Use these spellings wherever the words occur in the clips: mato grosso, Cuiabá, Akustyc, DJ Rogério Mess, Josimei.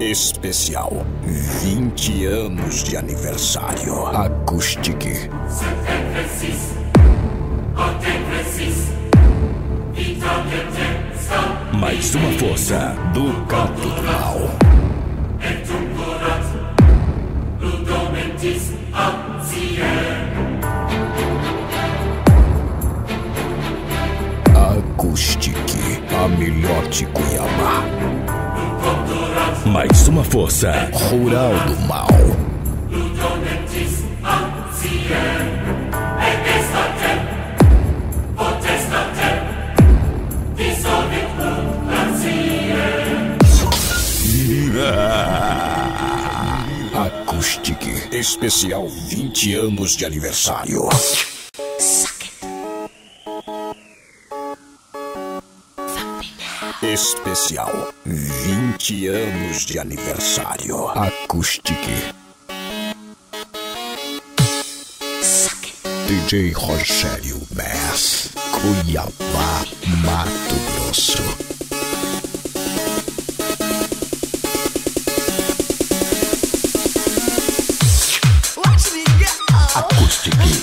especial. 20 anos de aniversário. Akustyc. Mais uma força do canto do mal. Akustyc, a melhor de Cuiabá. Mais uma força rural do mal. Akustyc, especial 20 anos de aniversário. Especial 20 anos de aniversário. Akustyc. DJ Rogério Mess, Cuiabá, Mato Grosso.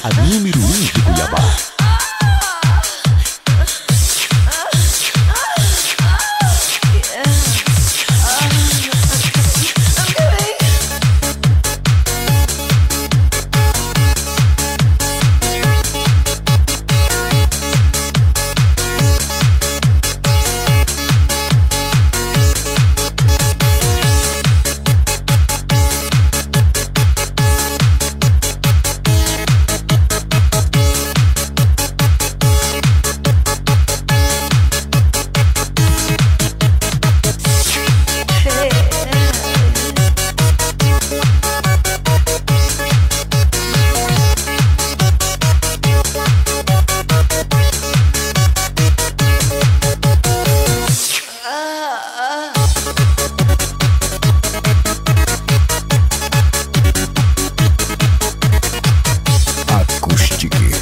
A número 1 de Cuiabá.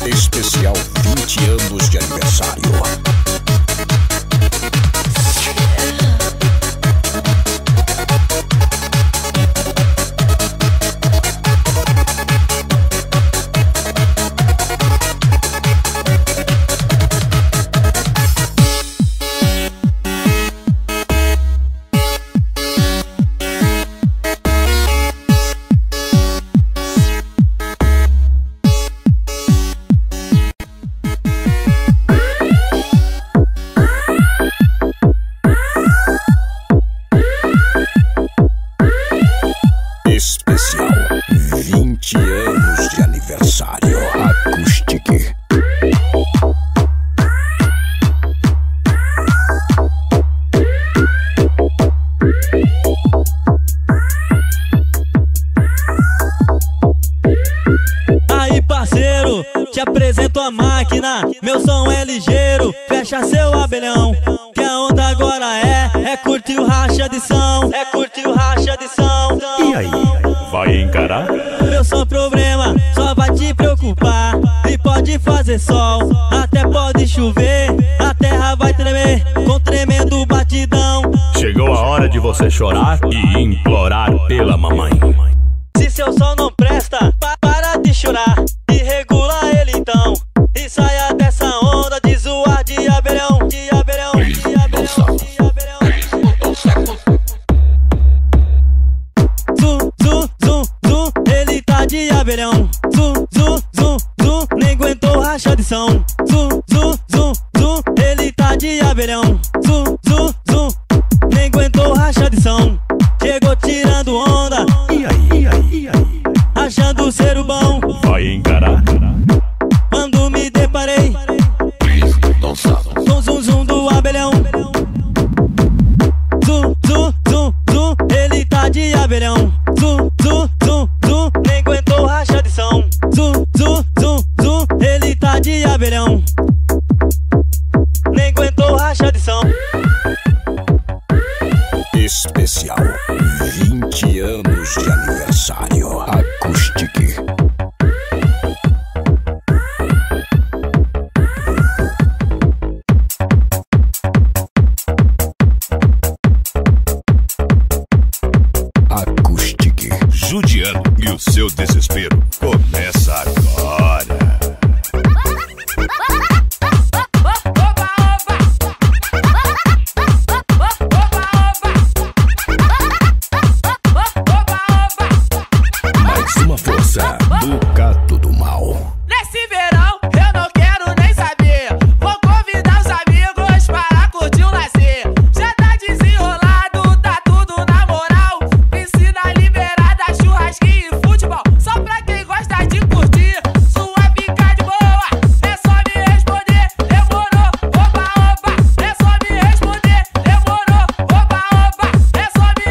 Especial 20 anos de aniversário. Especial 20 anos de aniversário. Akustyc. Aí, parceiro, te apresento a máquina. Meu som é ligeiro, fecha seu abelhão. Que a onda agora é curtir o racha de som. É curtir o racha de som. E aí? Vai encarar? Meu som problema, só vai te preocupar. E pode fazer sol, até pode chover. A terra vai tremer, com tremendo batidão. Chegou a hora de você chorar e implorar pela mamãe. Se seu som não presta, para de chorar e regula ele então. E saia dessa onda de zoar de abelhão, de abelhão, de abelhão, de abelhão. De abelhão, zum, zum, zum, zum, nem aguentou racha de som. Zum, zum, zum, zum, ele tá de abelhão. Zum, zum, zum, nem aguentou racha de som. Chegou tirando onda, e aí, achando ser o bom. Vai encarar. Quando me deparei, zum, zum, zum do abelhão. Zum, zum, zum, zum, ele tá de abelhão. Zum, zum, zum, zum, nem aguentou racha de som. Zum, zum, zum, zum, ele tá de abelhão. Nem aguentou racha de som. Especial 20 anos de aniversário. Akustyc. seu desespero começa agora. Mais uma força do Cato do Mal. Nesse verão eu não quero nem saber. Vou convidar os amigos para curtir o nascer. Já tá desenrolado, tá tudo na moral. Piscina liberada, churrasquinho e futebol. Só pra quem gosta de curtir. Sua pica de boa, é só me responder. Demorou, oba, oba. É só me responder. Demorou, oba, oba. É só me responder.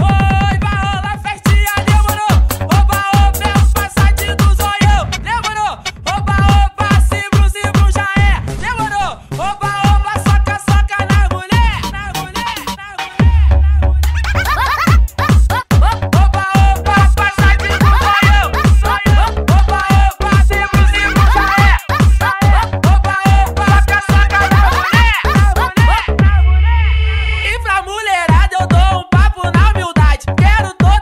Oi, vai rolar festinha. Demorou, oba, oba. É o passadinho do zoião. Demorou, oba, oba. Cibro, cibro já é. Demorou, oba, oba. Soca, soca na mulher. Na mulher, na mulher, na mulher. Opa, opa, passadinho do zoião. Opa, opa, cibro, cibro já é. Opa, opa, soca, soca na mulher. Na mulher. E pra mulherada eu dou um papo na humildade. Quero todas na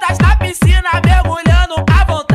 piscina mergulhando à vontade.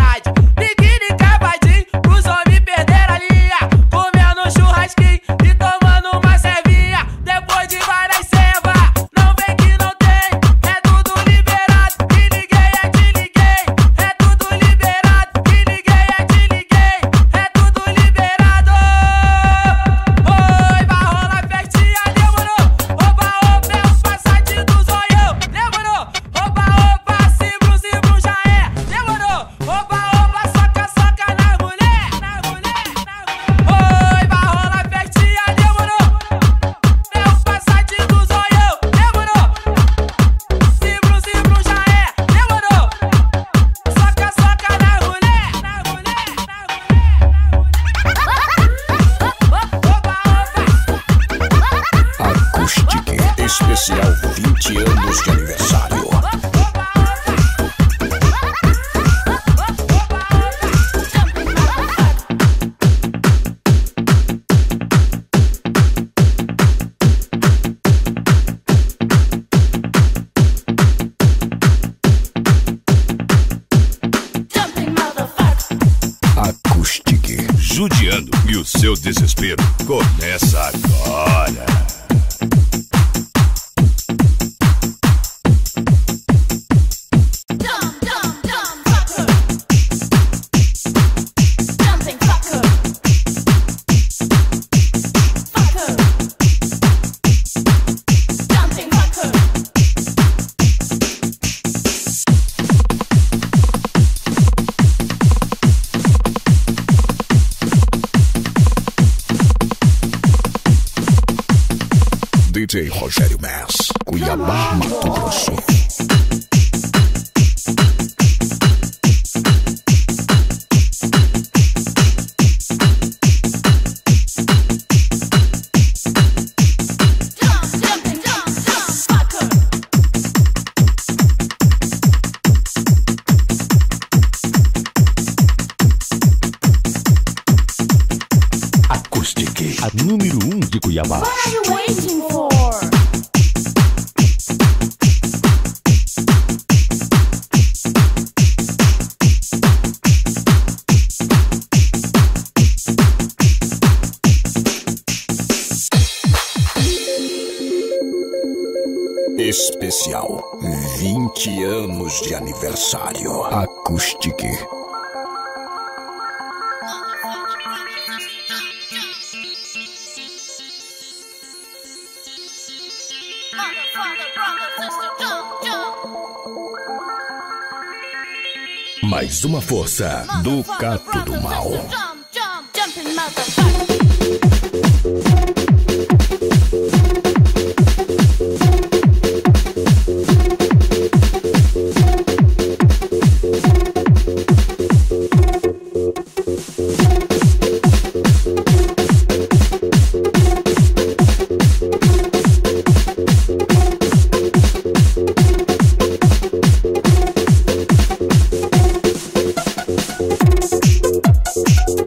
Biquíni cavadinho pros homens perder a linha. Comendo churrasquinho e tomando uma cervinha. Depois de várias ceva, não vem que não tem. É tudo liberado, que ninguém é de ninguém. É tudo liberado, que ninguém é de ninguém. É tudo liberado. Oi, vai rolar festinha, demorou. Oba, oba, é o passadinho do zoião. Demorou, oba, oba, cibro, cibro já é. Demorou, oba, oba, soca, soca na mulher. Na mulher, na mulher. Oi, vai rolar festinha, demorou. É o passadinho do zoião. Demorou, cibro, cibro já é. Demorou, soca, soca na mulher. Na mulher, na mulher. Oba, oba. Akustyc especial 20 anos de aniversário. Akustyc Judiando e o seu desespero começa agora. Dumb, dumb, dumb fucker. Dumping fucker. Fucker. Dumping fucker. DJ Rogério Mess, Cuiabá, Mato Grosso. Dumb, dumping, dumb, dumb fucker. Akustyc, a número 1 de Cuiabá. What are you waiting for? Especial 20 anos de aniversário. Akustyc. Mais uma força do Cato do Mal. Jumping motherfucker.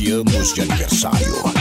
20 anos de aniversário.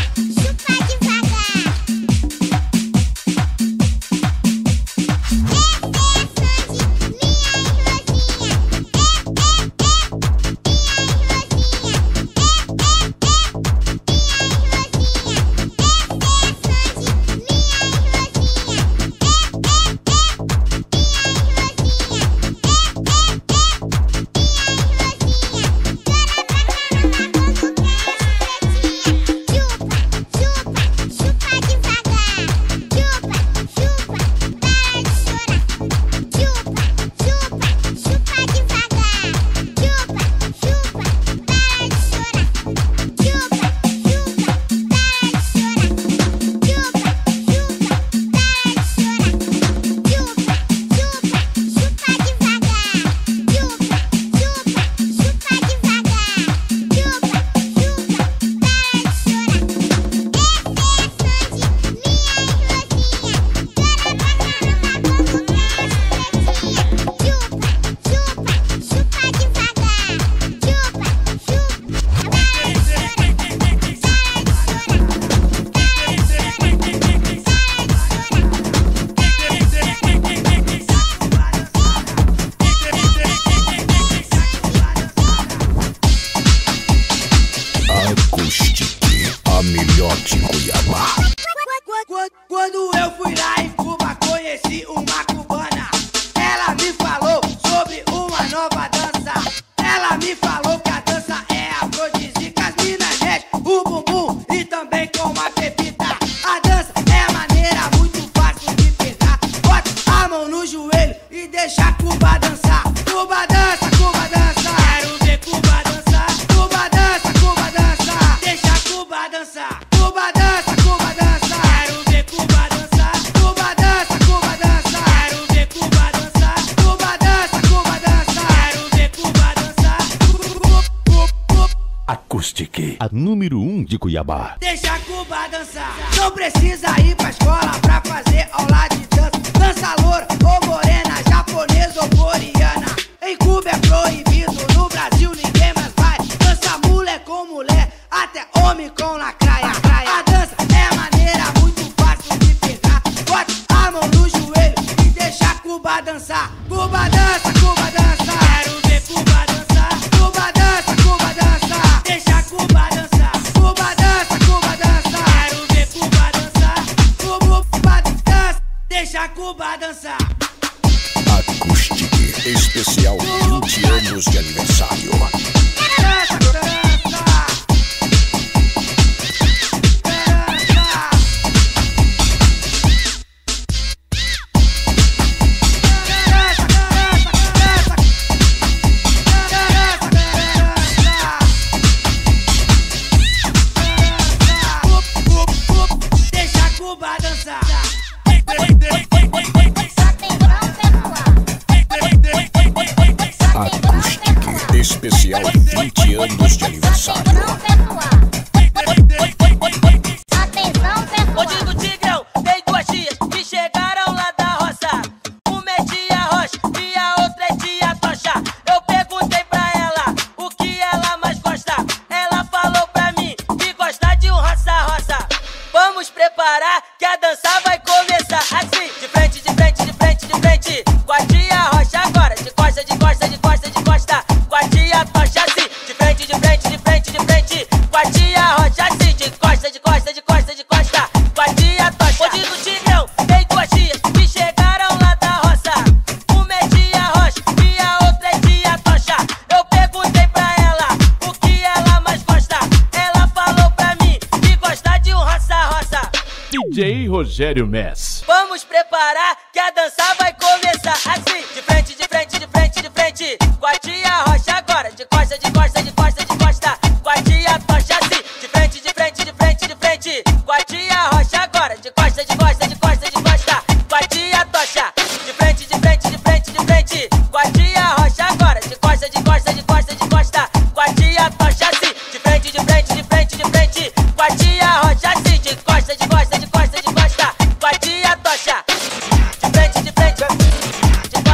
Akustyc, a número 1 de Cuiabá. Deixa a Cuba dançar. Não precisa ir pra escola pra fazer aula de dança. Dança loura ou morena, japonesa ou coreana. Em Cuba é proibido, no Brasil ninguém mais vai. Dança mulher com mulher, até homem com lacraia. A dança é maneira, muito fácil de pegar. Bota a mão no joelho e deixa a Cuba dançar. Cuba dança, Cuba dança. Quero ver Cuba dançar. Cuba dança, Cuba dança. Deixa Cuba dançar, Cuba dança, Cuba dança. Quero ver Cuba dançar, Cuba dança. Deixa Cuba dançar. Akustyc, especial 20 anos de aniversário. Dança, dança. Akustyc, especial 20 anos de aniversário. Atenção, pessoal. Hoje no Tigrão, tem 2 tias que chegaram lá da roça. Uma é tia Rocha e a outra é tia Tocha. Eu perguntei pra ela o que ela mais gosta. Ela falou pra mim que gosta de um roça-roça. Vamos preparar que a dança vai começar assim. De frente, de frente, de frente, de frente, com a tia Rocha agora. De costa, de costa, de costa, de costa, com a tia Tocha assim. De frente, de frente, de frente, de frente, com a tia Rocha assim. De costa, de costa, de costa, de costa, com a tia Tocha. Hoje no Tigrão tem 2 tias que chegaram lá da roça. Uma é tia Rocha e a outra é tia Tocha. Eu perguntei pra ela o que ela mais gosta. Ela falou pra mim que gosta de um roça-roça. DJ Rogério Mess. Vamos preparar que a dança vai começar assim. De frente, de frente, de frente, de frente, com a tia Rocha agora. De costa, de costa, de costa, de costa, com a tia Tocha assim. De frente, de frente, de frente, de frente, com a tia Rocha agora. De costa, de costa, de costa, de costa, com a tia Tocha. De frente, de frente, de frente, de frente, com a tia Rocha agora. De costa, de costa, de costa, de costa, com a tia Tocha assim. De frente, de frente, de frente, de frente, com a tia Rocha assim. De costa, de costa, de costa, de costa, com a tia Tocha. De frente, de frente, de frente, de frente,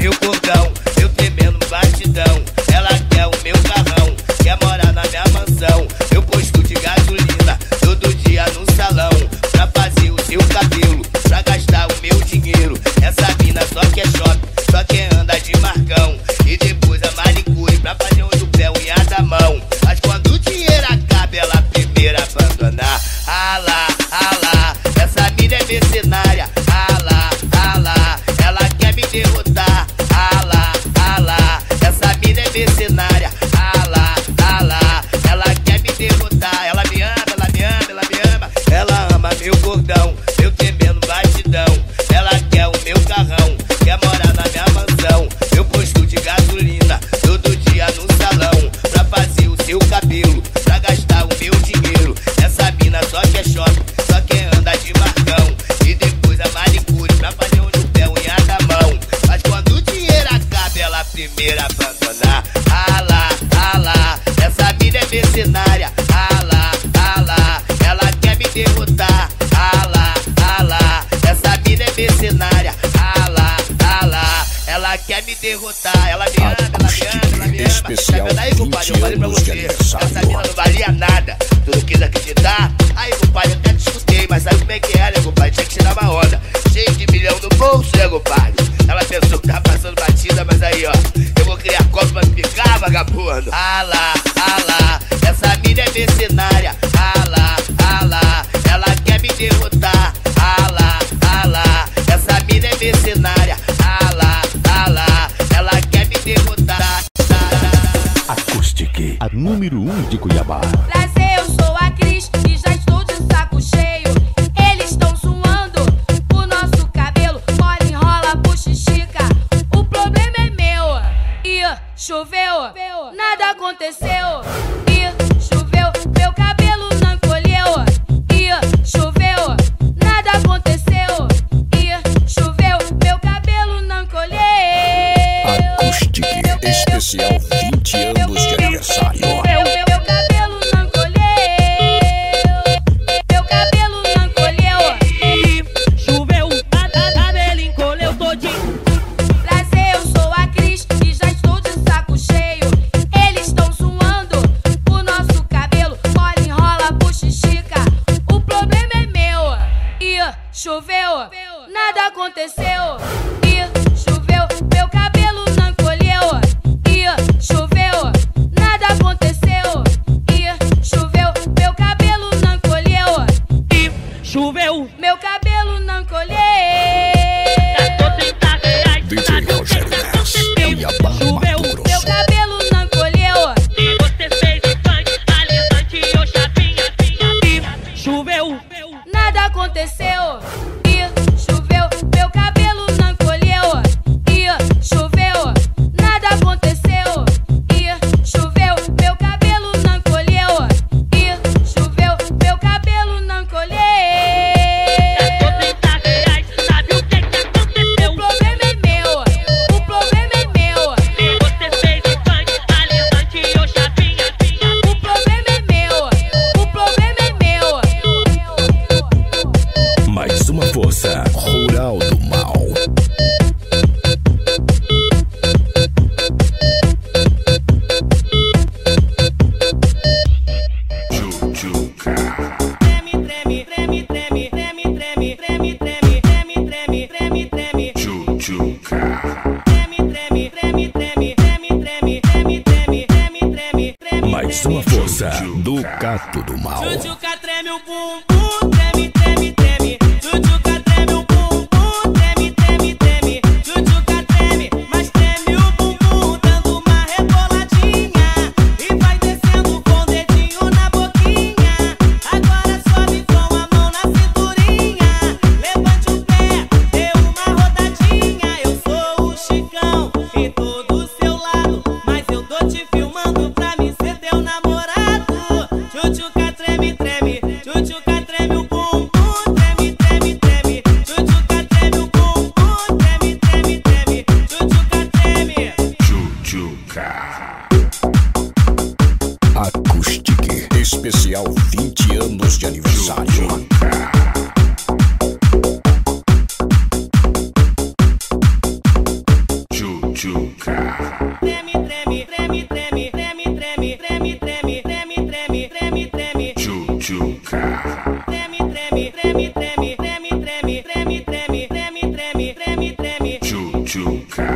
meu cordão, eu tremendo no bastidão. Ela quer o meu carrão, quer morar na minha mansão. Eu posto de gasolina, todo dia no salão. Pra fazer o seu cabelo, pra gastar o meu dinheiro. Essa mina só quer shopping, só quer andar de marcão. E depois a manicure pra fazer um chupé, unha da mão. Mas quando o dinheiro acaba, ela primeiro abandonar. Alá, alá, essa mina é mercenária. Alá, alá, ela quer me derrotar. Alá, alá, essa mina é mercenária. Alá, alá, ela quer me derrotar. Ela me ama, ela me ama, ela me ama. Ela ama meu gordão, eu tremendo bastidão. Ela quer o meu carrão, quer morar na minha mansão. Eu posto de gasolina, todo dia no salão. Pra fazer o seu cabelo, pra gastar o meu dinheiro. Essa mina só quer shopping, só quer andar de marcão. E depois a manicure pra fazer um chupé, unha da mão. Mas quando o dinheiro acaba, ela primeiro abandonar. Alá, alá, essa mina é mercenária. Alá, alá, ela quer me derrotar. Alá, alá, essa mina é mercenária. Alá, alá, ela quer me derrotar. Ela me ama, ela me ama, ela me ama. Tá vendo aí, compadre? Eu falei pra você, essa mina não valia nada. Tu não quis acreditar? Aí, compadre, até te escutei, mas sabe como é que é, né, compadre? Tinha que tirar uma onda, cheio de milhão no bolso, né, compadre? Ela pensou que tava passando batida, mas aí, ó, eu vou criar copo pra ficar, vagabundo. Alá, alá, essa mina é mercenária. Alá, alá, ela quer me derrotar. Alá, alá, essa mina é mercenária. Alá, alá, ela quer me derrotar. Akustyc, a número 1 de Cuiabá. Prazer, eu sou a Cris e já estou de saco cheio. Eles estão suando o nosso cabelo. Olha, enrola, puxa, estica. O problema é meu. E choveu, nada aconteceu. E choveu, meu cabelo não encolheu. E choveu, nada aconteceu. E choveu, meu cabelo não encolheu. Akustyc, especial 20 anos de aniversário. Choveu, nada aconteceu. E choveu, meu cabelo não encolheu. E choveu, nada aconteceu. E choveu, meu cabelo não encolheu. E choveu, meu cabelo não encolheu. DJ Rogério Mess, Cuiabá, Mato Grosso. Meu cabelo não encolheu. E você fez o funk, a levante eu já vinha. E choveu, nada aconteceu. E choveu, meu cabelo não encolheu. E choveu, nada aconteceu. E choveu, meu cabelo não encolheu. E choveu, meu cabelo não encolheu. Sabe o que aconteceu? O problema é meu. O problema é meu. Se você fez o funk, a levante eu já vinha. O problema é meu. O problema é meu. Mais uma força rural do mal. Mais uma força do Cato do Mal. Chuchuca treme o bumbum, treme, treme, treme. Chuchuca treme o bumbum, treme, treme, treme. Chuchuca treme, mas treme o bumbum, dando uma reboladinha. E vai descendo com o dedinho na boquinha. Agora sobe com a mão na cinturinha. Levante o pé, dê uma rodadinha. Eu sou o Chicão e tô do seu lado, mas eu tô te filmando pra mim ser teu namorado. Chuchuca treme, treme. Chuchuca treme o bumbum, treme, treme, treme. Chuchuca treme o bumbum, treme, treme, treme. Chuchuca treme. Chuchuca. Akustyc, especial 20 anos de aniversário. Chuchuca. Tchuca. Treme, treme, treme, treme, treme, treme, treme, treme, treme, treme, treme, treme, Tchuca. Treme, treme, treme, treme, treme, treme, treme, treme, treme, treme, treme, treme, Tchuca.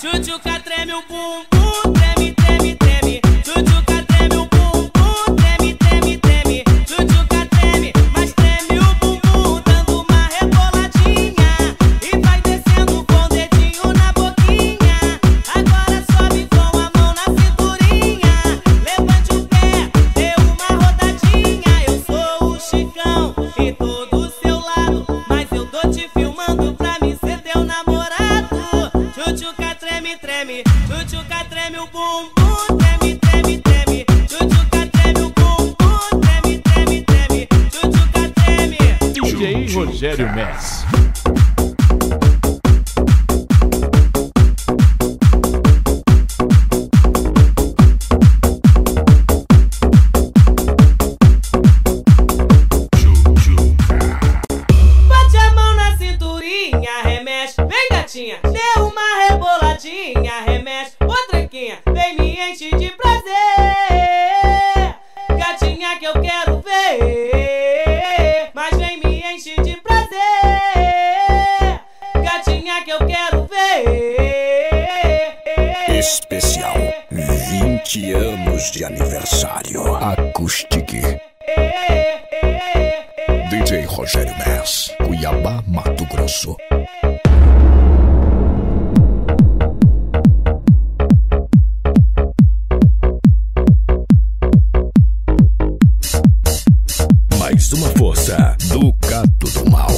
Tchuca treme o bumbum. DJ Rogério Mess. Bate a mão na cinturinha, remexe, vem gatinha, dê uma reboladinha, remexe, ô tranquinha, vem me enche de prazer, gatinha que eu quero ver, mas vem me enche de prazer, gatinha que eu quero ver. Especial 20 anos de aniversário. Akustyc, DJ Rogério Mess, Cuiabá, Mato Grosso. Mais uma força do Gato do Mal.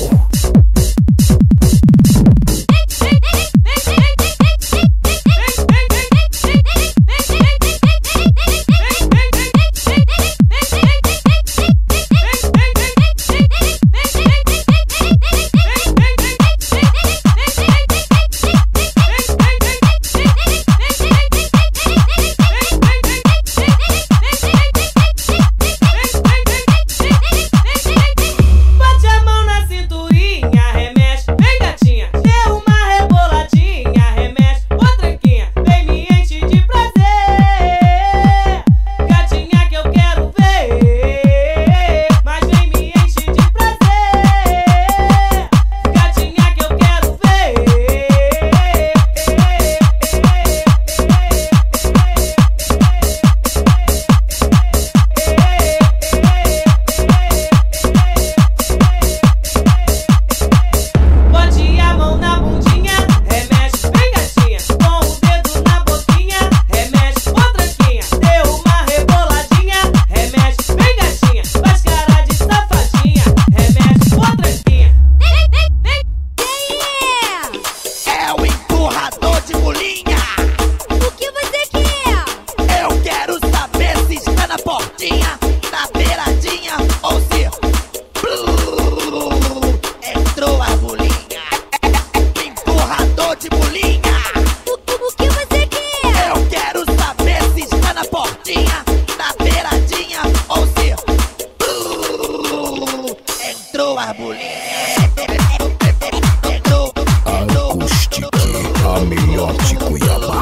Akustyc, a melhor de Cuiabá.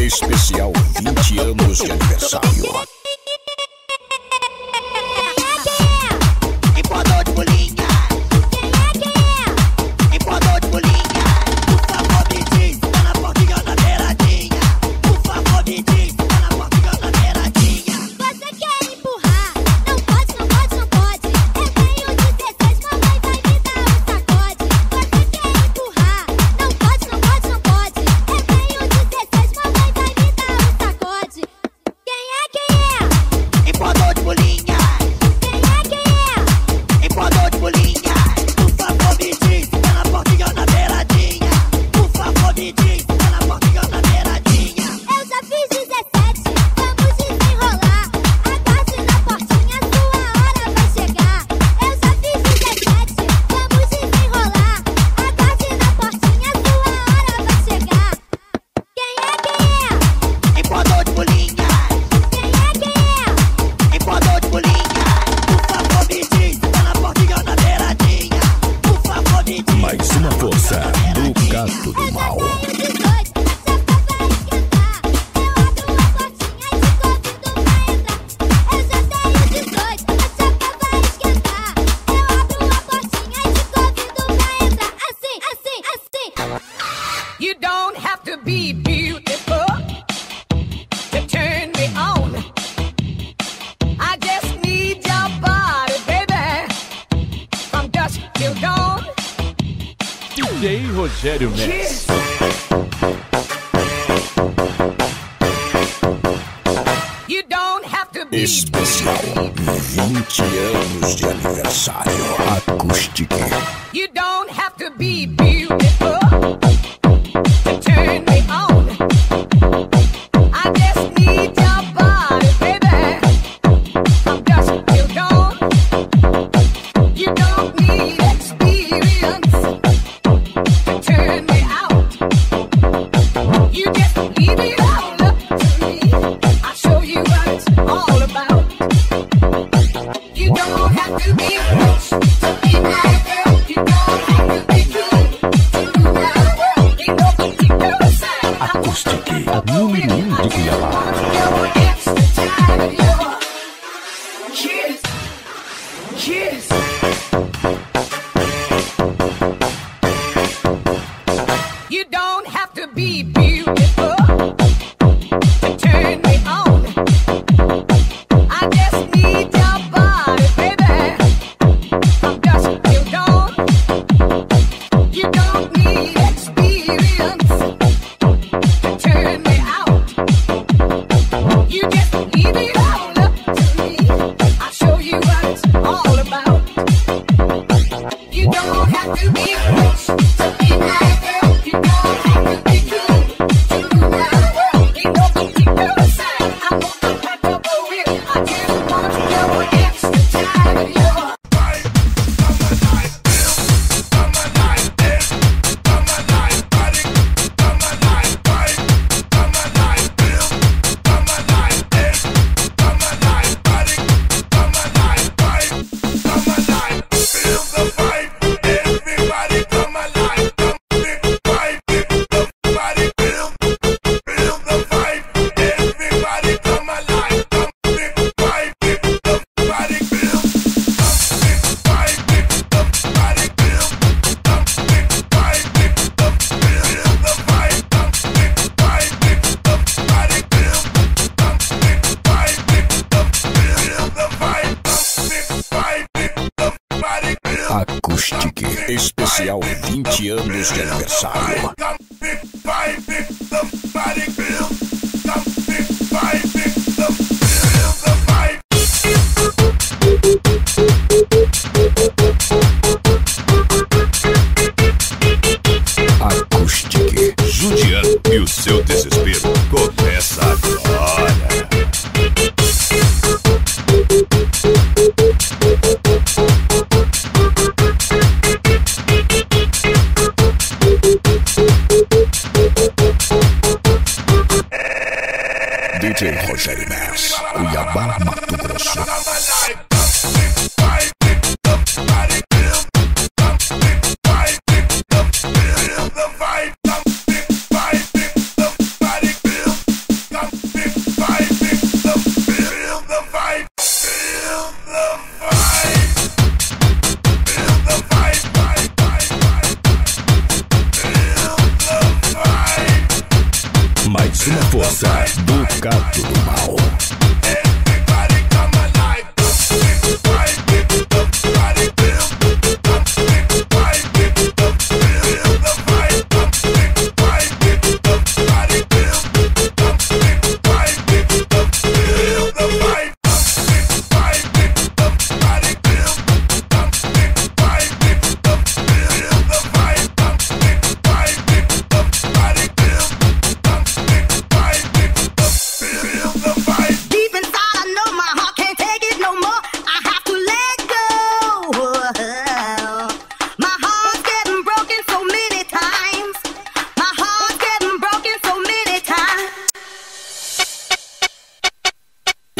Especial 20 anos de aniversário. Rogério Mess. Especial 20 anos de aniversário Akustyc. You don't have to be beautiful to turn me on. I just need your body, baby. I'm just you don't. You don't need experience to turn me out. You just leave it all up to me. I'll show you what it's all about. You don't have to be rich to be my girl. You don't have to be good to rule my world. Ain't no particular sign. Akustyc, número 1 de Cuiabá. You're extra time. You're kiss, kiss. You don't have to be beautiful to turn me on. I just need your body, baby. I'm just you don't. You don't need experience to turn me out. You just leave it all up to me. I'll show you what it's all about. You don't have to be rich to be my girl. You don't have to be good to rule my world. Ain't no particular sign. I want the type of a real. I just want your extra time. Your Akustyc, especial 20 anos de aniversário. Akustyc, judiando e o seu desespero começa agora. DJ Rogério Mess, Cuiabá, Mato Grosso. Mais uma força do gato do mal. Everybody come alive.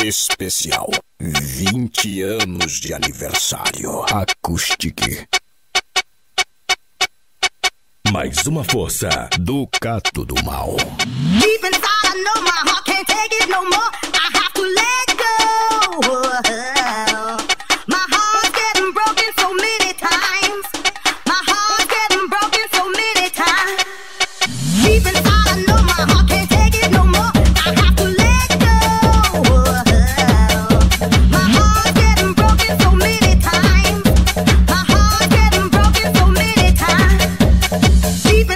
Especial 20 anos de aniversário Akustyc. Mais uma força do gato do mal. Deep inside I know my heart can't take it no more. I have to let go. My heart's getting broken so many times. My heart's getting broken so many times. Deep inside I know my heart can't take it no more. I have to let go. Deep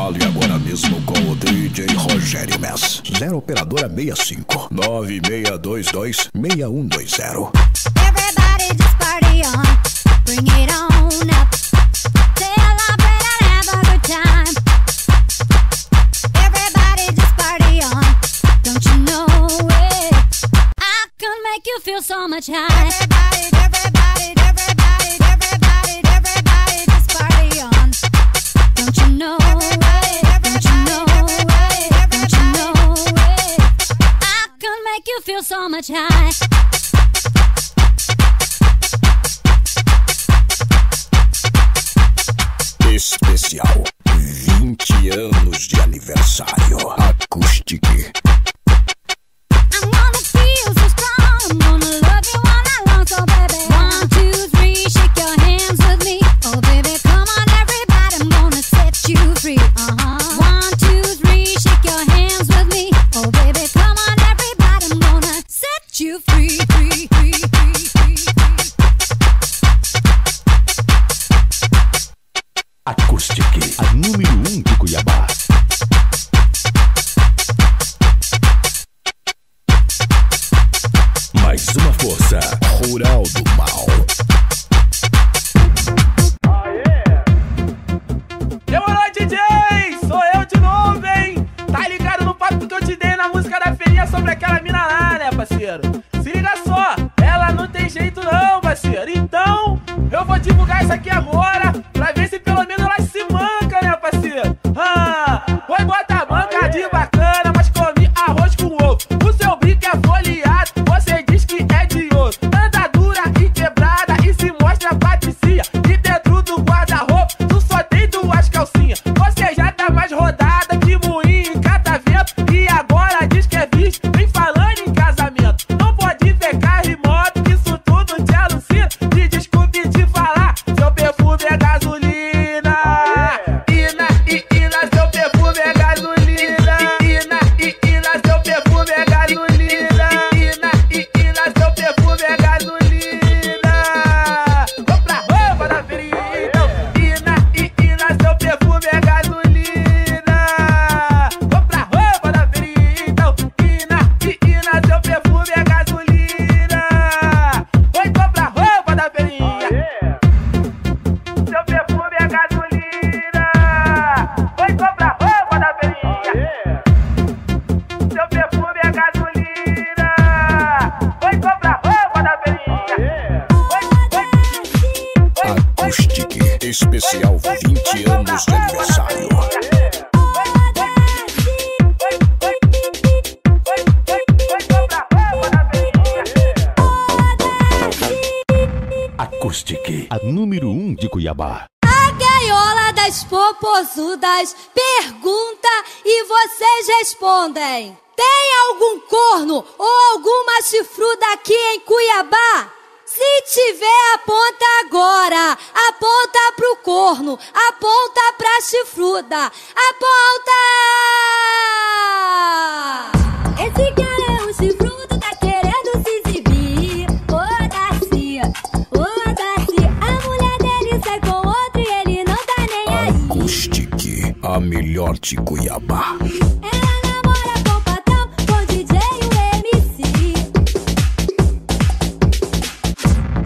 trabalho agora mesmo com o DJ Rogério Mess. 0 operadora 65 9622 6120. Everybody just party on, bring it on up. Celebrate and have a good time. Everybody just party on, don't you know it? I can make you feel so much high. Everybody just party on, don't you know it? Don't you know it? Don't you know it? I can make you feel so much high. Especial 20 anos de aniversário Akustyc. I'm gonna feel so strong, I'm gonna love you all night long, so baby 1, 2, 3, shake your hands with me. Oh baby, come on everybody, I'm gonna set you free. 1, 2, 3, shake your hands with me. Oh baby, come on everybody, I'm gonna set you free. Akustyc, a número 1 de Cuiabá. Mais uma força rural do mal. Demorou, DJ! Sou eu de novo, hein? Tá ligado no papo que eu te dei na música da feirinha sobre aquela mina lá, né, parceiro? Se liga só, ela não tem jeito não, parceiro. Então, eu vou divulgar isso aqui agora pra ver se pelo menos ela se manca, né, parceiro? Ah, foi bota a banca de bacana, mas comi arroz com ovo. O seu brinco é folheado, você diz que é de ouro. Anda dura e quebrada e se mostra patricinha. E dentro do guarda-roupa, tu só tem 2 calcinhas. Você já tá mais rodada que moinho em catavento. E agora diz que é bicho, vem falando em casamento. Não pode pegar remoto, que isso tudo te alucina. Me desculpe te falar, seu perfume é gasolina. Especial 20 anos de aniversário. Akustyc, a número 1 de Cuiabá. A gaiola das popozudas pergunta e vocês respondem. Tem algum corno ou alguma chifruda aqui em Cuiabá? Se tiver, aponta agora, aponta pro corno, aponta pra chifruda, aponta! Esse cara é um chifrudo, tá querendo se exibir, foda-se, a mulher dele sai com outro e ele não tá nem aí. Akustyc, a melhor de Cuiabá.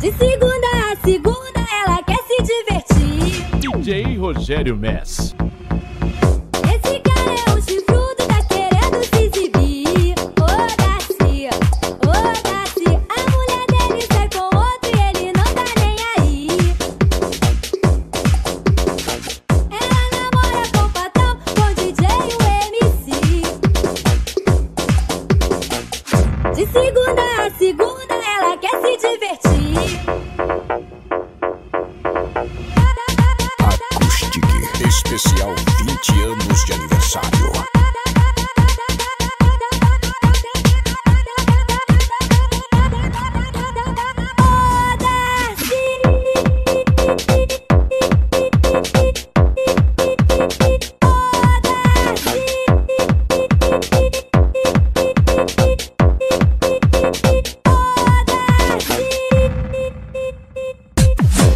De segunda a segunda, ela quer se divertir. DJ Rogério Mess. Esse cara é um chifrudo, tá querendo se exibir. Foda-se, foda-se. A mulher dele sai com outro e ele não tá nem aí. Ela namora com o patrão, com o DJ e o MC. De segunda a segunda, ela quer se divertir. Akustyc, especial 20 anos de aniversário.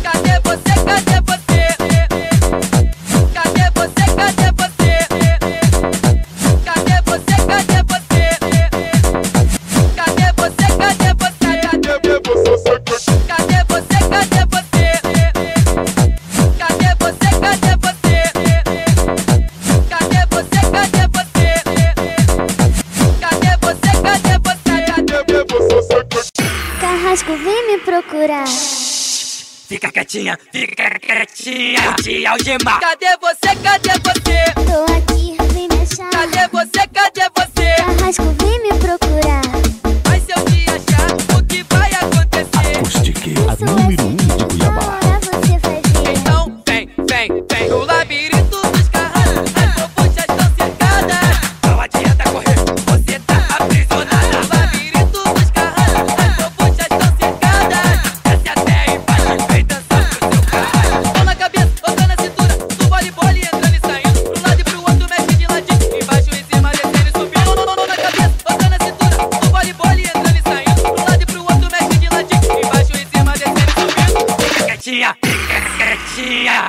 Cadê você? Cadê você? Cadê você? Cadê você? amigo, vem me procurar. Fica quietinha, vou te algemar. Cadê você, cadê você? Tô aqui, vem me achar. Cadê você, cadê você? Carrasco, vem me procurar. Mas se eu te achar, o que vai acontecer? Akustyc, a número 1 de Cuiabá. Então vem, vem, vem no labirinto dos carrascos. As povos já estão cercadas. Não adianta correr, você tá aprisionada. No labirinto dos carrascos, as povos já estão cercadas. Desce até embaixo, vem dançar pro seu caralho. Mão na cabeça, outra na cintura, do voleibol entrando e saindo. Pro lado e pro outro, mexe de ladinho. Embaixo, em cima, descendo e subindo. Mão na cabeça, outra na cintura, do voleibol entrando e saindo. Pro lado e pro outro, mexe de ladinho. Embaixo, em cima, descendo e subindo. Fica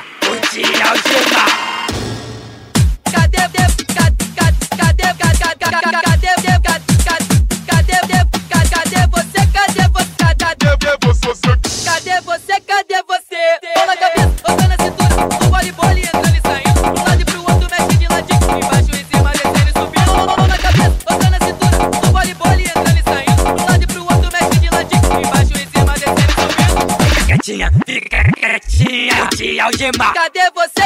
quietinha. Quietinha, vou te algemar. Cadê você, cadê você? Mão na cabeça, outra na cintura, do voleibol entrando e saindo. Pro lado e pro outro, mexe de ladinho. Embaixo, em cima, descendo e subindo. Mão na cabeça, outra na cintura, do voleibol entrando e saindo. Pro lado e pro outro, mexe de ladinho. Embaixo, em cima, descendo e subindo. Fica quietinha, fica quietinha, vou te algemar. Cadê você, cadê você?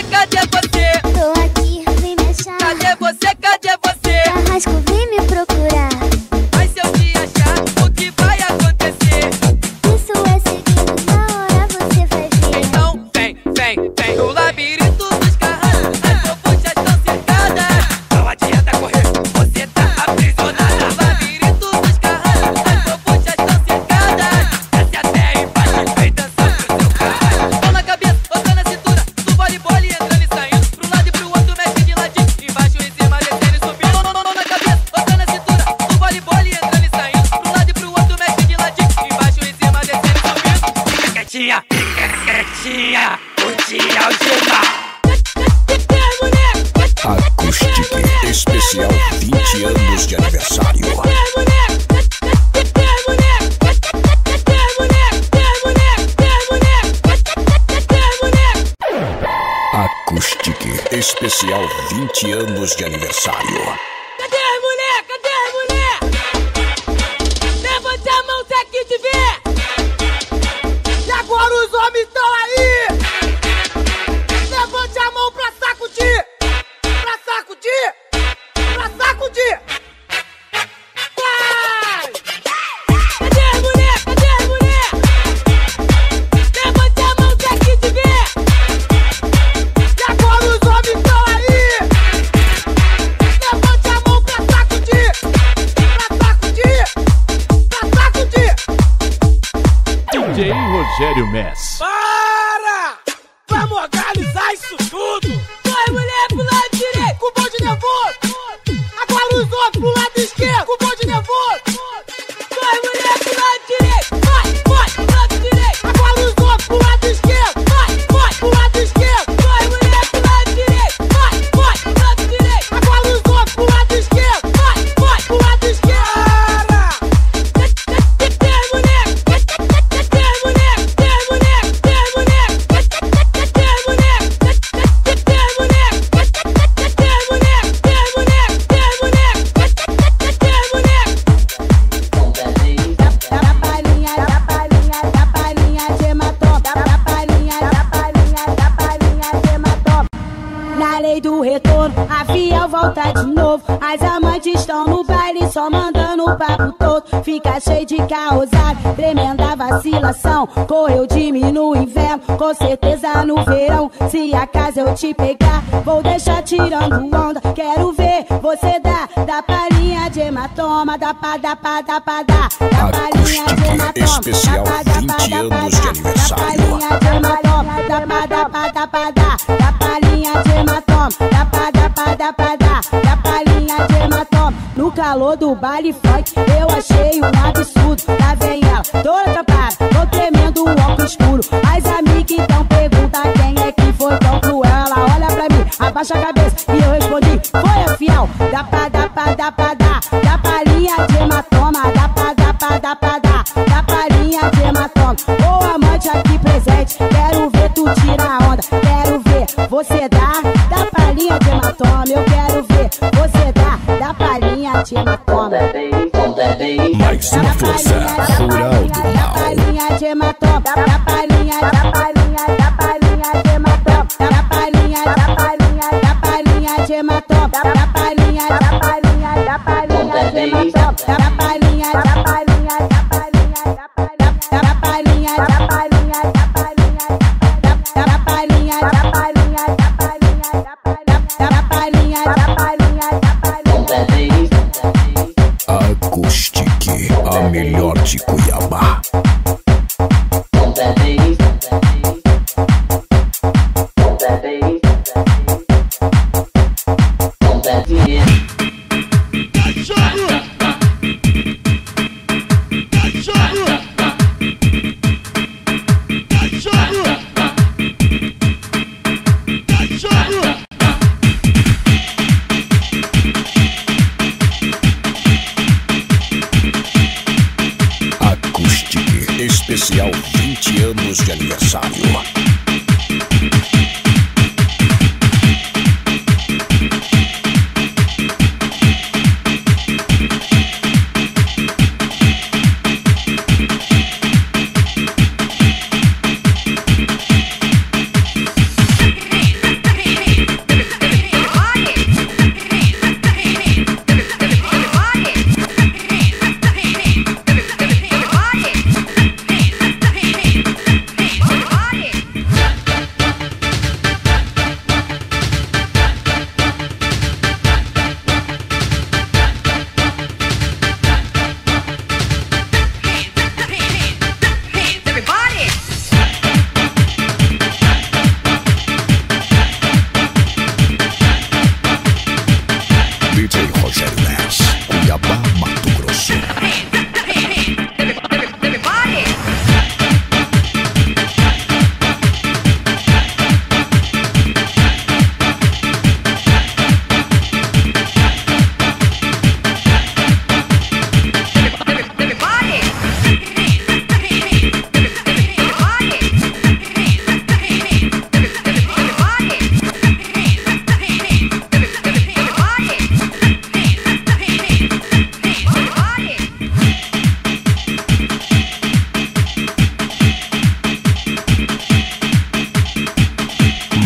Tô aqui, vem me achar. Cadê você, cadê você? Carrasco, vem me procurar. Mas se eu te achar, o que vai acontecer? Isso é segredo, na hora você vai ver. Então vem, vem, vem no labirinto dos carrascos. As povos já estão cercadas. Não adianta correr, você tá aprisionada. No labirinto dos carrascos, as povos já estão cercadas. Desce até embaixo, vem dançar pro seu caralho. Mão na cabeça, outra na cintura, do voleibol entrando e saindo. Pro lado e pro outro, mexe de ladinho. Embaixo, em cima, descendo e subindo. Mão na cabeça, outra na cintura, do voleibol entrando e saindo. Pro lado e pro outro, mexe de ladinho. Embaixo, em cima, descendo e subindo. Fica quietinha, vou te algemar. Akustyc, especial 20 anos de aniversário. Akustyc, especial 20 anos de aniversário. Cadê a mulher? Cadê a mulher? Levanta a mão se aqui te ver. E agora os homens estão aí. Levante a mão pra sacudir. Pra sacudir. Pra sacudir. Vai! Cadê a mulher? Cadê a mulher? Levante a mão se aqui te ver. E agora os homens estão aí. Levante a mão pra sacudir. Pra sacudir. Pra sacudir. DJ Rogério Mess. Para! Vamos organizar isso tudo. Vai, mulher, pro lado direito, com o bonde nervoso. Agora os outros pro lado esquerdo, com o bonde nervoso. Vai, mulher, pro lado direito. Vai, vai, pro lado direito. Agora os outros pro lado esquerdo. Vai, pro lado esquerdo. Vai, mulher, pro lado direito. Vai, pro lado direito. Agora os outros pro lado esquerdo. Vai, pro lado esquerdo. Para! Tem mulher. Tem mulher. Tem mulher. Tem mulher. Tem mulher. Tem mulher. Tem mulher. Tem mulher. Tem mulher. Tem mulher. Da palhinha, da palhinha, da palhinha de hematoma. Da palhinha, da palhinha, da palhinha de hematoma. Na lei do retorno, a fiel volta de novo. As amantes estão no baile, só mandando o papo todo. Fica cheio de causado, tremenda vacilação. Correu de mim no inverno, com certeza no verão. Se acaso eu te pegar, vou deixar tirando onda. Quero ver você dar, da palhinha de hematoma. Da pá, dá. Da palhinha de Akustyc, especial hematoma. 20 anos de aniversário. Da palhinha de hematoma. Da pá, dá. Da palhinha de hematoma. Da pá, dá. Da palhinha de hematoma. No calor do baile funk, eu achei um absurdo. Lá vem ela, toda tampada, tô tremendo o óculos escuro. As amigas então perguntam quem é que foi tão cruel. Ela olha pra mim, abaixa a cabeça e eu respondi, foi a fiel. Da palhinha de hematoma. Da pá, dá. Da palhinha de hematoma. Ô amante aqui presente, quero ver tu tirar a onda. Quero ver você dar, da palhinha de hematoma. Eu quero ver você dar, da palhinha de hematoma. Mais uma força rural do mal. Akustyc, a melhor de Cuiabá. Especial 20 anos de aniversário. DJ Rogério Mess, Cuiabá, Mato Grosso.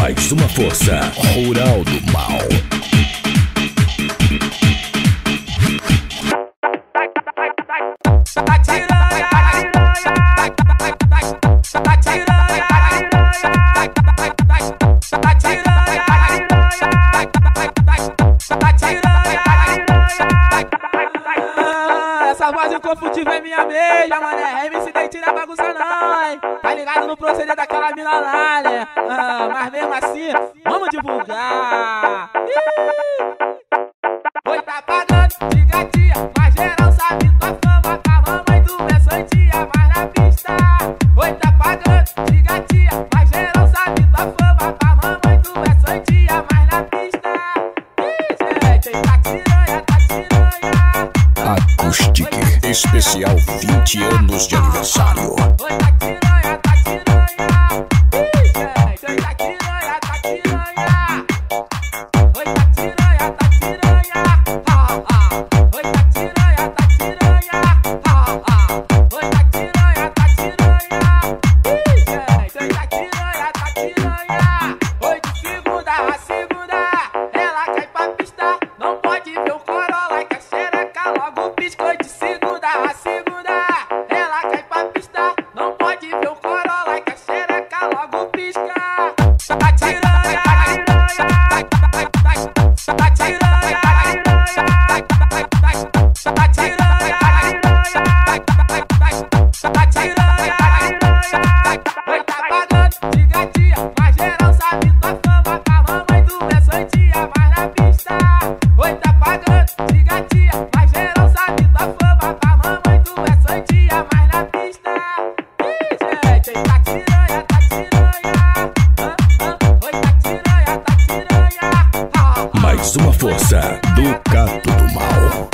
Mais uma força rural do mal. Essa voz inconfundível é minha meia, mané. MC daí tira bagunça não, tá ligado no proceder daquela mina lá, né? Mas mesmo assim, vamos divulgar. Oi, tá pagando de gatinha, mas geral sabe tua fama. A mamãe do meu santinha vai na pista. Oi, tá pagando de gatinha, mas geral sabe tua fama. A mamãe do meu santinha vai na pista. Gente, tá tiranha, tá tiranha. Akustyc, especial 20 anos de aniversário. Oi, tá tiranha, tá tiranha. Mais uma força do Gato do Mal.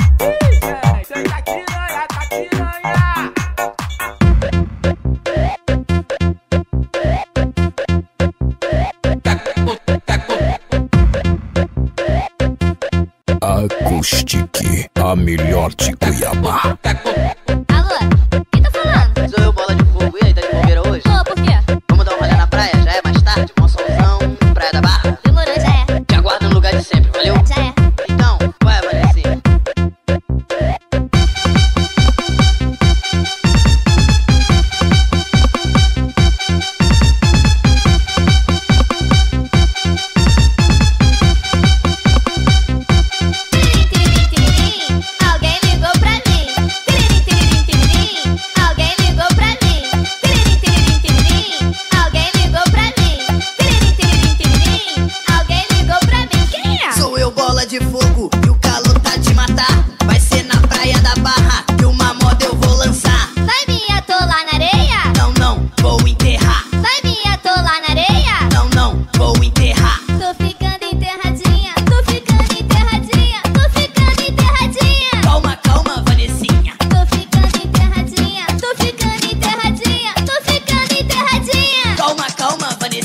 Akustyc, a melhor de Cuiabá. Praia da Barra. Demorou, já é. Te aguardo no lugar de sempre, valeu? Já é. Sou eu bola de fogo e o calor tá de matar. Vai ser na praia da Barra que uma moda eu vou lançar. Vai me atolar na areia? Não, não, vou enterrar. Vai me atolar na areia? Não, não, vou enterrar. Tô ficando enterradinha, tô ficando enterradinha, tô ficando enterradinha. Calma, calma, Vanessinha. Tô ficando enterradinha, tô ficando enterradinha, tô ficando enterradinha. Calma, calma, Vanessinha.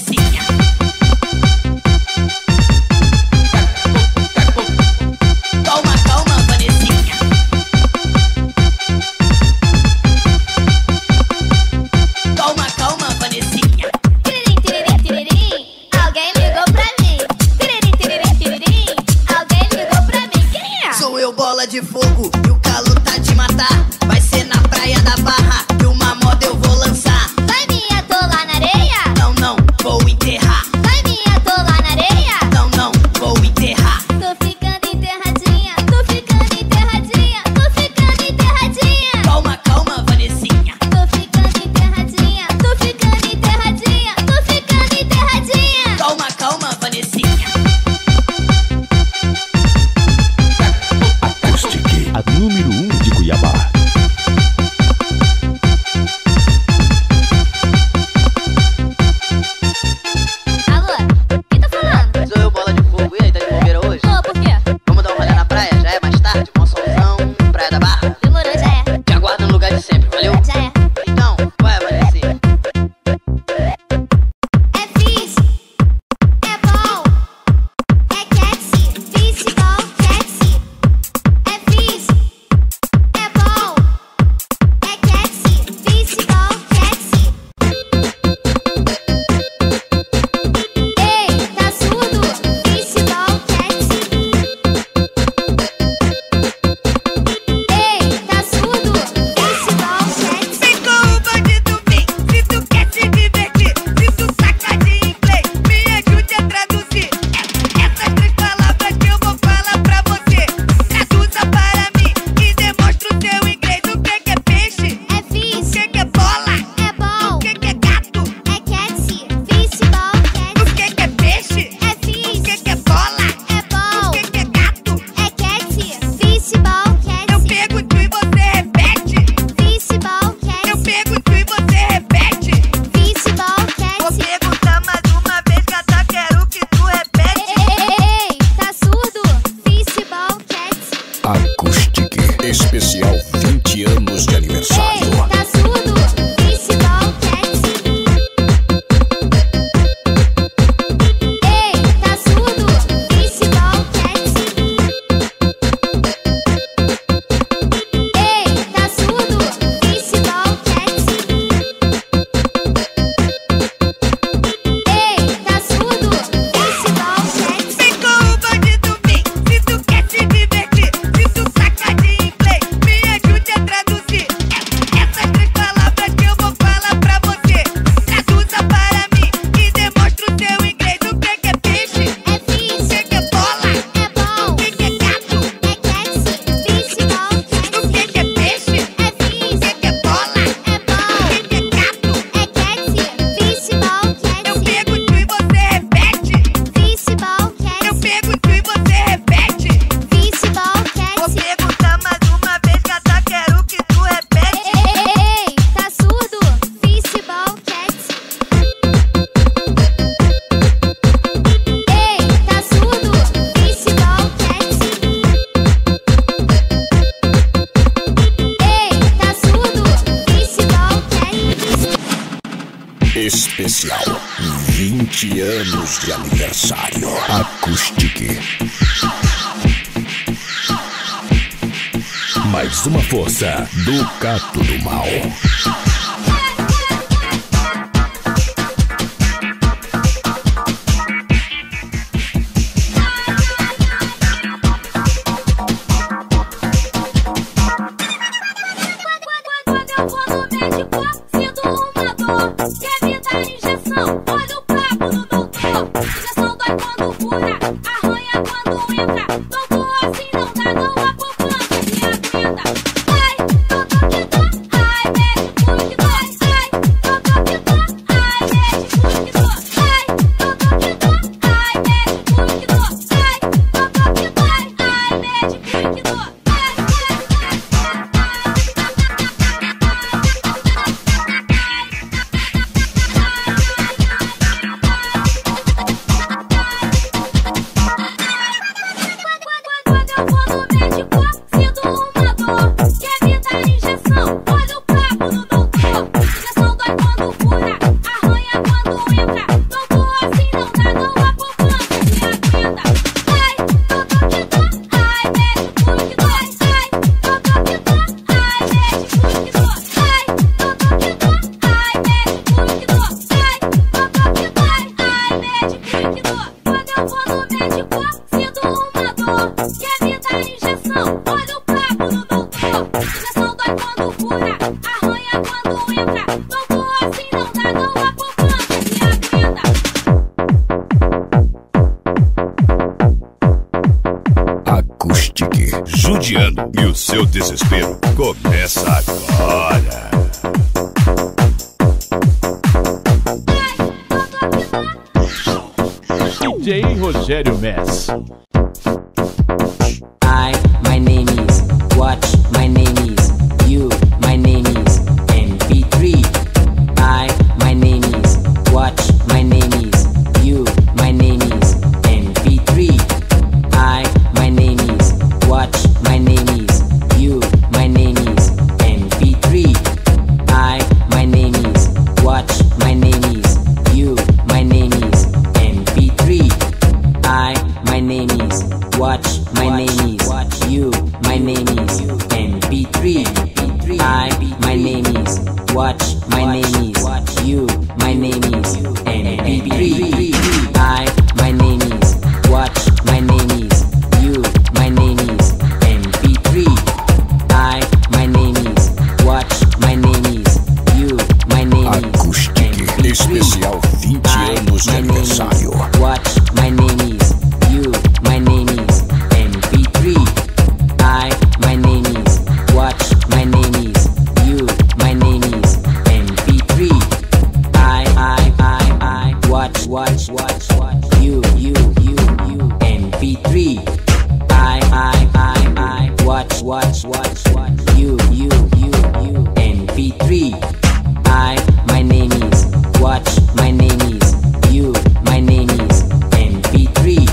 De fogo e o calor tá de matar. Vai ser na praia da Barra que uma moda eu vou lançar. Vai me atolar na areia? Não, não, vou enterrar. Vai me atolar na areia? Não, não, vou enterrar. Tô ficando enterradinha, tô ficando enterradinha, tô ficando enterradinha. Calma, calma, Vanessinha. Tô ficando enterradinha, tô ficando enterradinha, tô ficando enterradinha. Calma, calma, Vanessinha. Número 1 de Cuiabá. Alô, quem tá falando? Sou eu, bola de fogo. E aí, tá de bobeira hoje? Ô, por quê? Vamos dar um rolê na praia? Já é mais tarde, bom solzão, praia da Barra. Demorou, já é. Te aguardo no lugar de sempre, valeu? Já é. Então, vai aparecer. É fixe, é bom, é catchy, fixe bom. Akustyc especial 20 anos de aniversário. Ei, tá surdo? Fistball Cat. Ei, tá surdo? Fistball Cat. Ei, tá surdo? Fistball Cat. Ei, tá surdo? Fistball Cat. Vem com o bandido, vem, se tu quer te divertir. Especial 20 anos de aniversário. Akustyc. Mais uma força do Cato do Mal. E o seu desespero começa agora. DJ Rogério Mess. My name is What, my name is You, my name is MP3. My name is What, my name is You, my name is MP3. My name is What, my name is You, my name is MP3. My name is What, my name is You, my name is MP3. My name is What, my name is You, my name is MP3. My name is What, my name is You, my name is MP3. My name is What, my name is You, my name is MP3. My name is What, my name is You, my name is Akustyc, especial 20 anos de aniversário. What, my name is You, my name is MP3. My name is What, my name is You, my name is MP3. I what you MP3. I what you MP3. My name is What, my name is You, my name is MP3.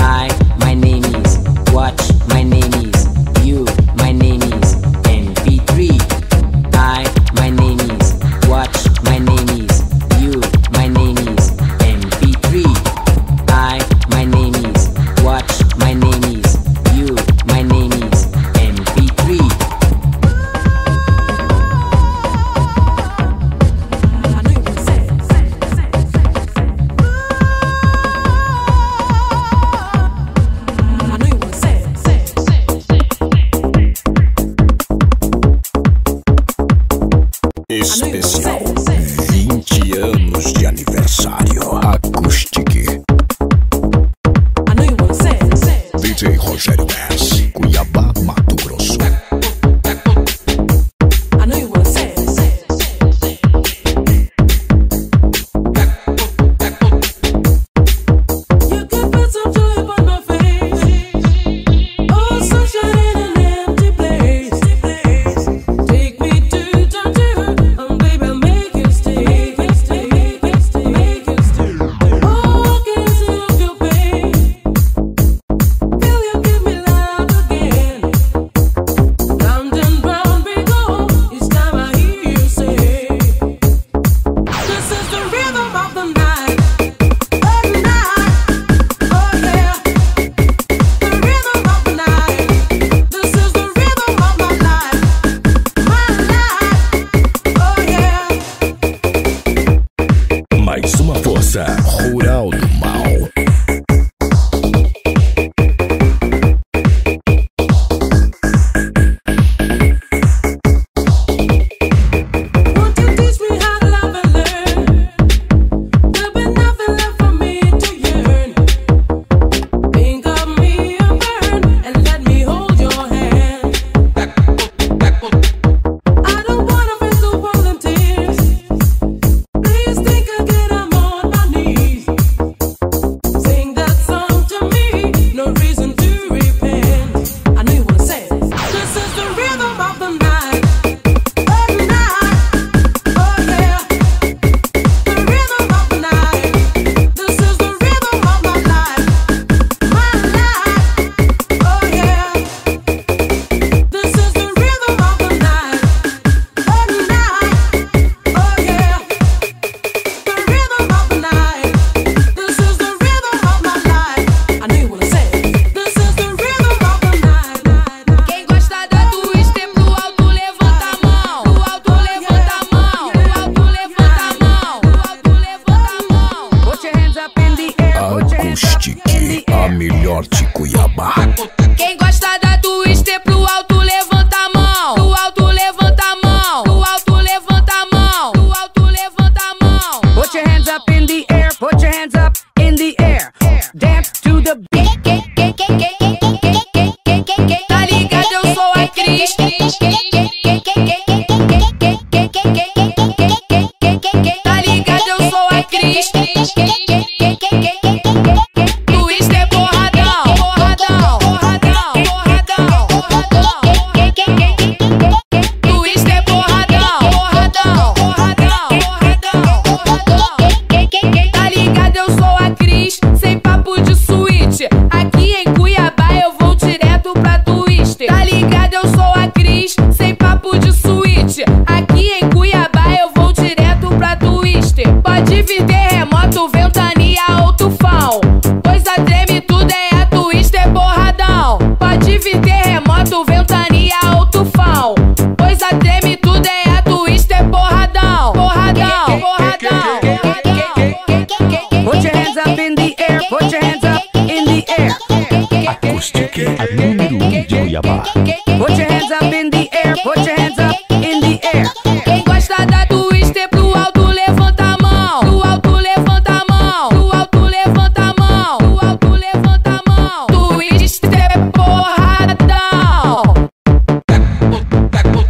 My name is What, my name is You, my name is MP3. My name is What, my name is You, my name is MP3. My name is What, my name is especial 20 anos de aniversário. Akustyc. DJ Rogério Mess, Cuiabá, Mato Grosso. número 1 de Cuiabá. Put your hands up in the air, put your hands up in the air. Quem gosta da twister pro alto levanta a mão, pro alto levanta a mão, pro alto levanta a mão, pro alto levanta a mão. Twister é porradão. Tá ligado,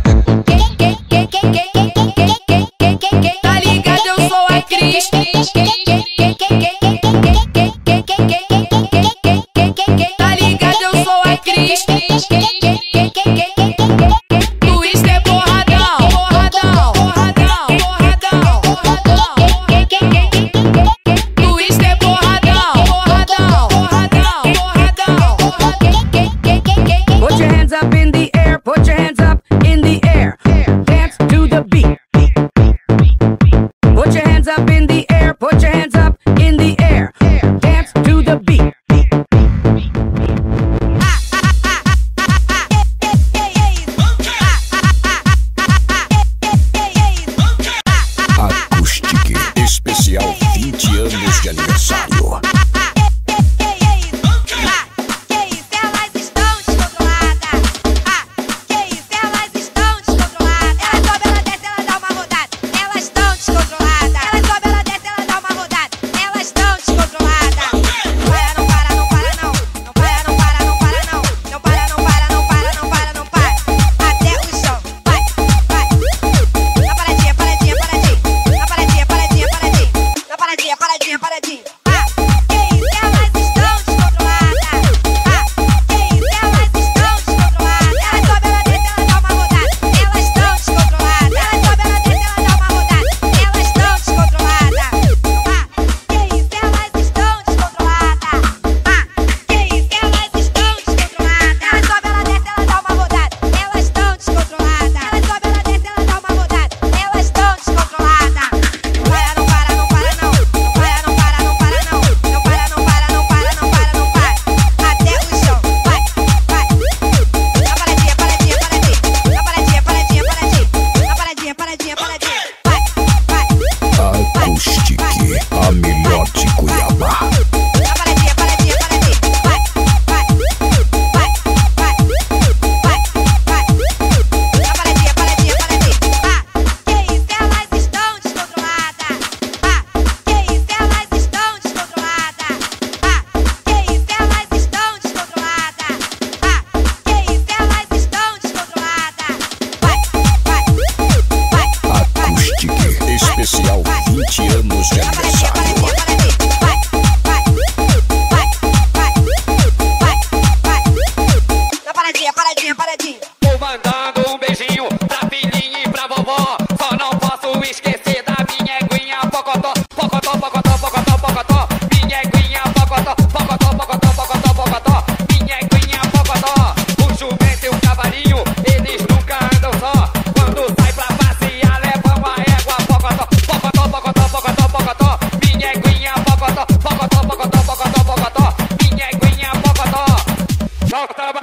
eu sou a Cris.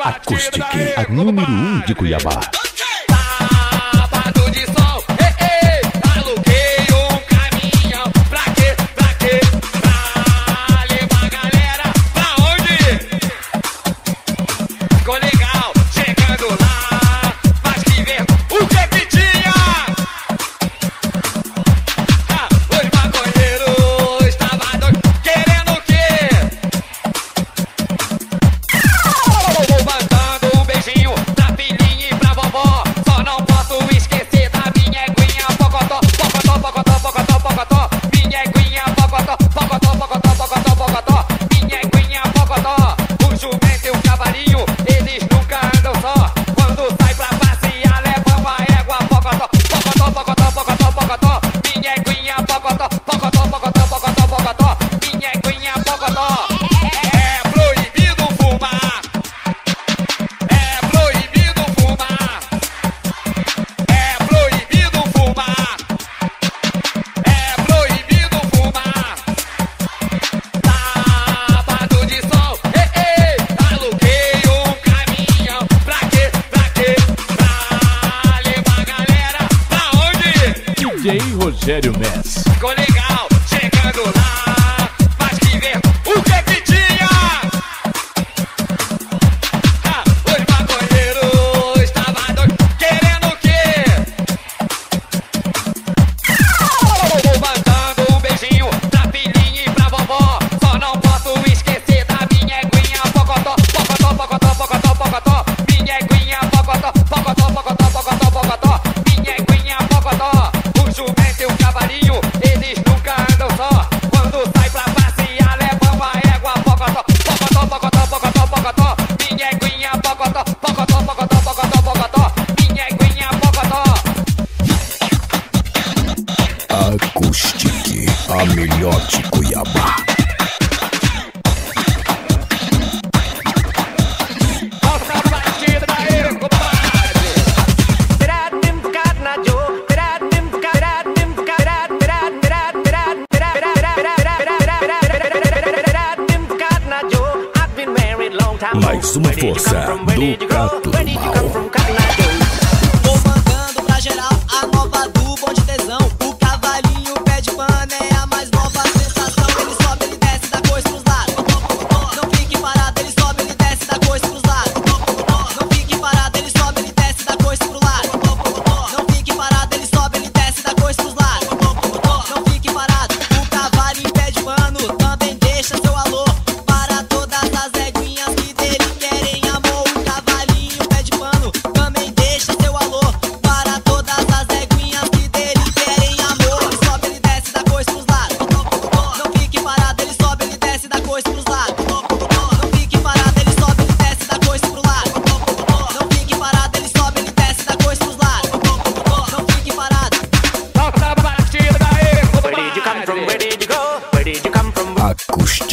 Akustyc, a número 1 de Cuiabá. DJ Rogério Mess. Ficou legal, chegando lá, mas que ver o que é que tinha. melhor de Cuiabá. Mais uma força do Canto do Mal. Tô mandando pra geral a nova do Bonde Tesão. O cavalinho pé de pano é a mais nova sensação. Ele sobe, ele desce, dá coisa pros lados. Não fique parado, ele sobe, ele desce, dá coisa pros lados. Não fique parado, ele sobe, ele desce, dá coisa pros lados. Não fique parado, ele sobe, ele desce, dá coisa pros lados. Não fique parado, o cavalinho pé de pano também deixa seu alô.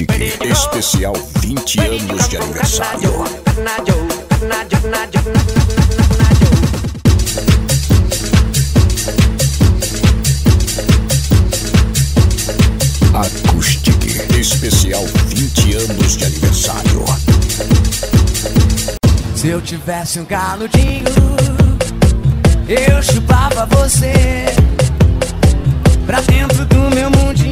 Akustyc especial 20 anos de aniversário. Akustyc especial 20 anos de aniversário. Se eu tivesse um galudinho, eu chupava você pra dentro do meu mundinho.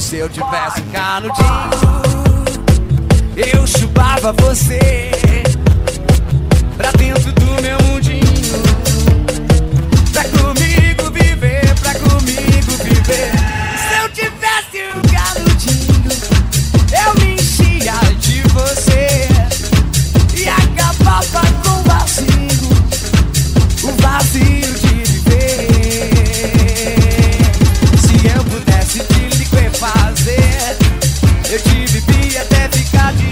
Se eu tivesse um canudinho, eu chupava você pra dentro do meu mundinho. Pra comigo viver Se eu tivesse um canudinho, eu me enchia de você e acabava com o vazio de viver. Se eu pudesse te fazer, eu te bebi até ficar de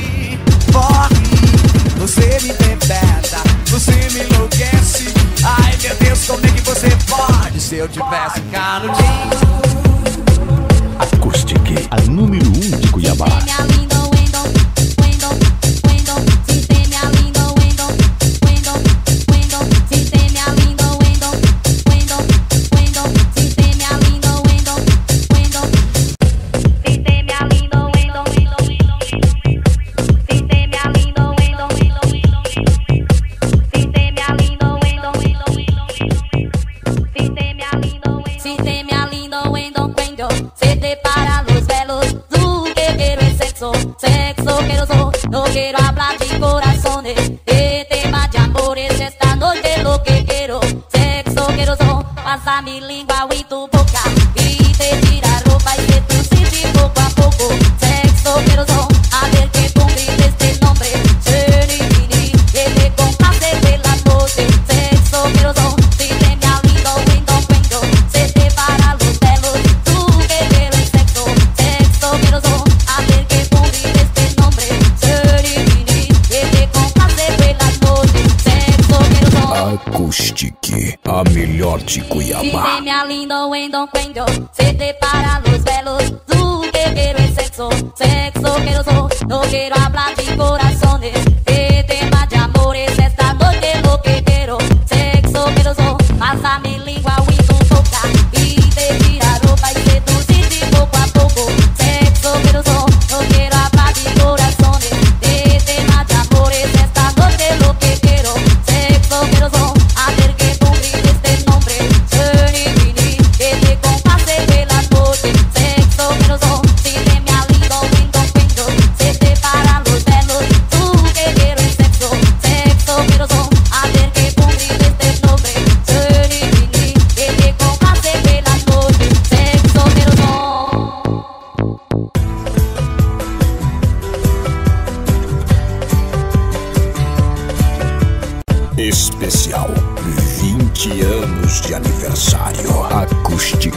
porre. Você me interpreta, você me enlouquece. Ai meu Deus, como é que você pode? Se eu tivesse canudinho. Akustyc, a número 1 de Cuiabá. Akustyc, a melhor de Cuiabá. Si te me alindo en don cuento, se te paran los velos. Tú que quiero es sexo, sexo quiero yo. No quiero hablar de corazones. Este tema de amores, esta noche lo que quiero. Sexo quiero yo, pasa mi lengua y tu boca. Y te tira ropa y te tuciste poco a poco. Sexo quiero yo, no quiero hablar de corazones. Este tema de amores, esta noche lo que quiero. Sexo quiero yo. de aniversário. Akustyc.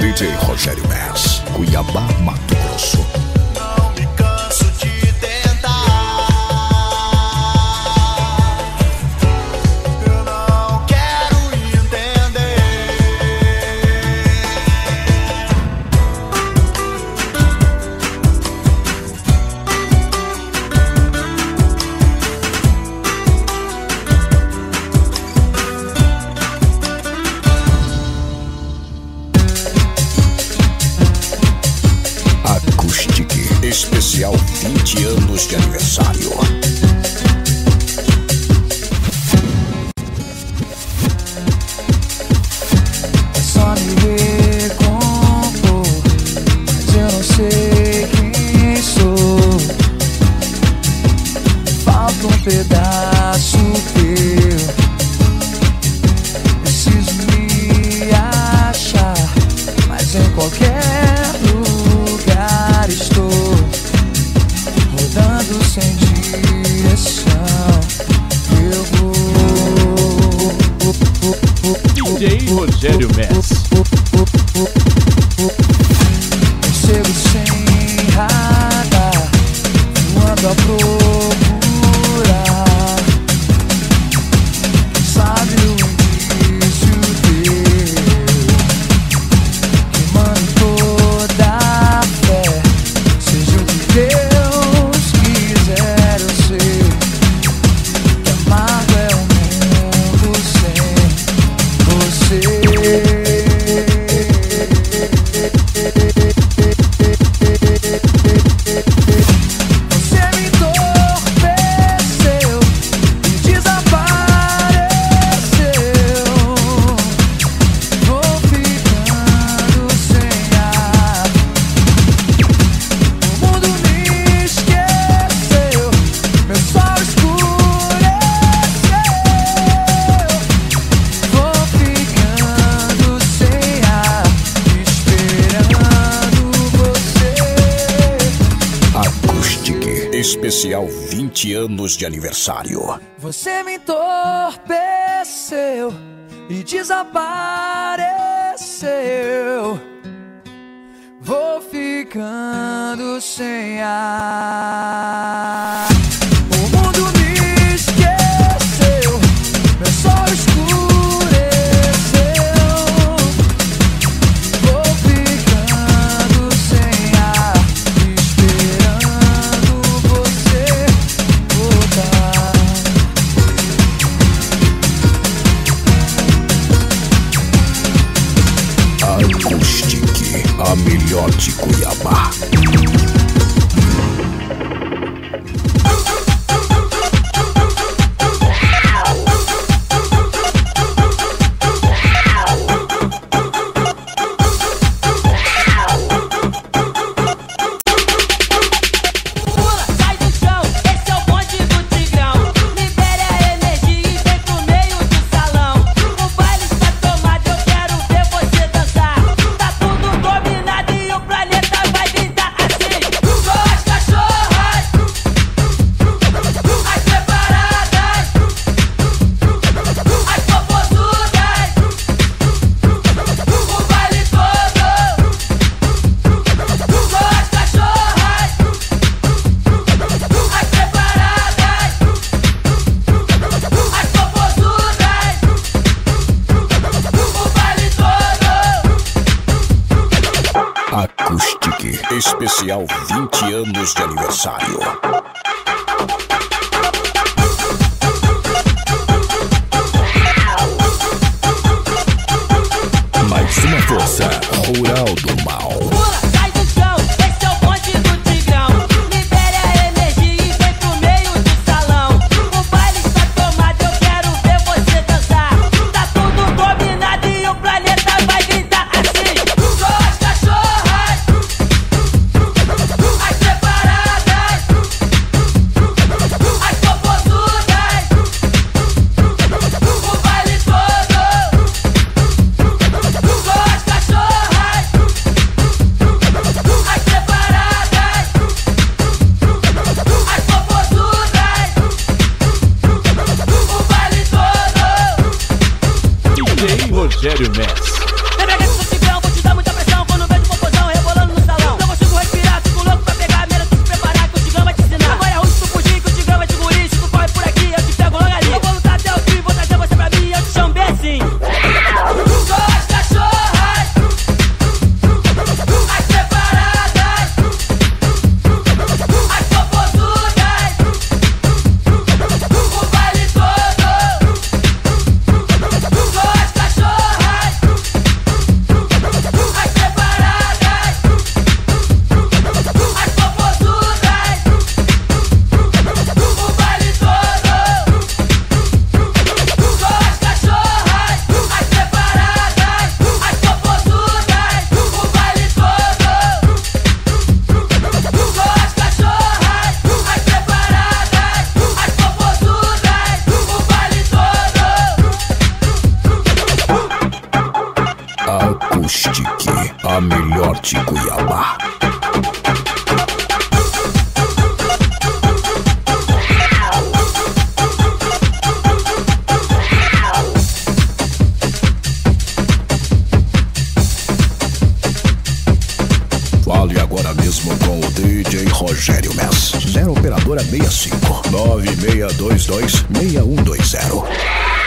DJ Rogério Mess, Cuiabá, Mato Grosso. Especial 20 anos de aniversário. É só me recompor, mas eu não sei quem sou. Falta um pedaço teu. Preciso me achar, mas em qualquer lugar estou. Sem direção, eu vou. DJ Rogério Mess. Percebo sem radar, voando a procurar. Sabe o indício teu, queimando toda a fé, seja o que Deus. Especial 20 anos de aniversário. Você me entorpeceu e desapareceu. Vou ficando sem ar. O mundo me esqueceu, meu sol escureceu. Vou ficando sem ar. Akustyc, a melhor de Cuiabá. Akustyc especial 20 anos de aniversário. Mais uma força rural do mal. DJ Rogério Mess. Akustyc, a melhor de Cuiabá. Fale agora mesmo com o DJ Rogério Mess. 0 operadora 65 9622 6120.